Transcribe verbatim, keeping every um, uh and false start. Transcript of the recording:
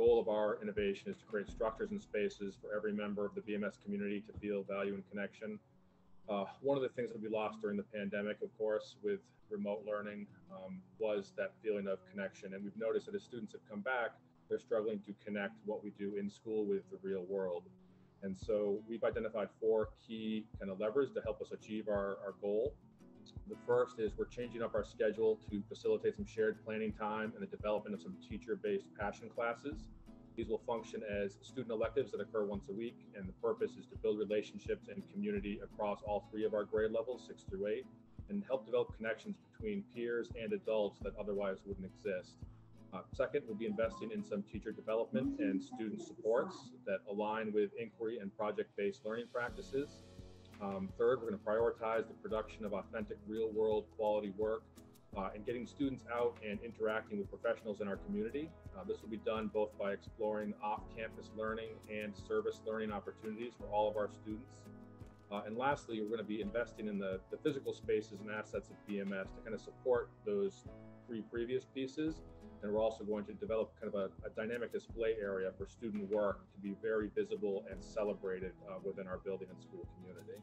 goal of our innovation is to create structures and spaces for every member of the B M S community to feel value and connection. Uh, one of the things that we lost during the pandemic, of course, with remote learning um, was that feeling of connection. And we've noticed that as students have come back, they're struggling to connect what we do in school with the real world. And so we've identified four key kind of levers to help us achieve our, our goal. The first is we're changing up our schedule to facilitate some shared planning time and the development of some teacher-based passion classes. These will function as student electives that occur once a week, and the purpose is to build relationships and community across all three of our grade levels, six through eight, and help develop connections between peers and adults that otherwise wouldn't exist. Uh, second, we'll be investing in some teacher development and student supports that align with inquiry and project-based learning practices. Um, third, we're going to prioritize the production of authentic, real-world quality work uh, and getting students out and interacting with professionals in our community. Uh, this will be done both by exploring off-campus learning and service learning opportunities for all of our students. Uh, and lastly, we're going to be investing in the, the physical spaces and assets of B M S to kind of support those three previous pieces. And we're also going to develop kind of a, a dynamic display area for student work to be very visible and celebrated uh, within our building and school community.